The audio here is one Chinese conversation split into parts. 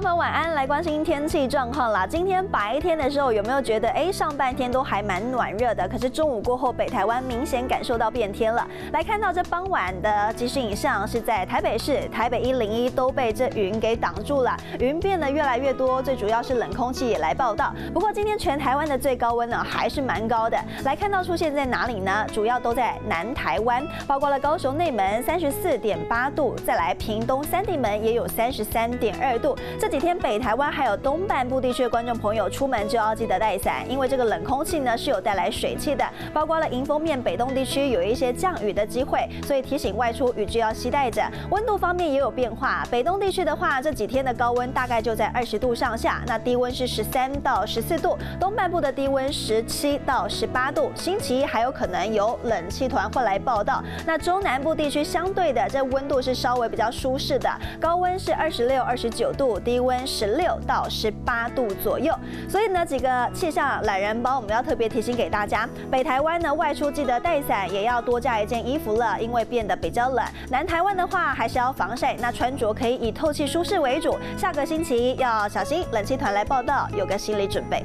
朋友们晚安，来关心天气状况啦。今天白天的时候有没有觉得，上半天都还蛮暖热的？可是中午过后，北台湾明显感受到变天了。来看到这傍晚的即时影像，是在台北市、台北101都被这云给挡住了，云变得越来越多，最主要是冷空气也来报道。不过今天全台湾的最高温呢，还是蛮高的。来看到出现在哪里呢？主要都在南台湾，包括了高雄内门34.8度，再来屏东三地门也有33.2度。 这几天北台湾还有东半部地区的观众朋友出门就要记得带伞，因为这个冷空气呢是有带来水汽的，包括了迎风面北东地区有一些降雨的机会，所以提醒外出雨具要携带着。温度方面也有变化，北东地区的话，这几天的高温大概就在20度上下，那低温是13到14度，东半部的低温17到18度。星期一还有可能有冷气团会来报道。那中南部地区相对的这温度是稍微比较舒适的，高温是26、29度。 低温16到18度左右，所以呢，几个气象懒人包我们要特别提醒给大家。北台湾呢，外出记得带伞，也要多加一件衣服了，因为变得比较冷。南台湾的话，还是要防晒，那穿着可以以透气舒适为主。下个星期一要小心冷气团来报道，有个心理准备。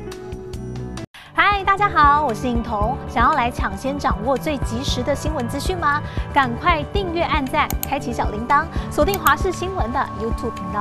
嗨，大家好，我是颖彤。想要来抢先掌握最及时的新闻资讯吗？赶快订阅、按赞、开启小铃铛，锁定华视新闻的 YouTube 频道。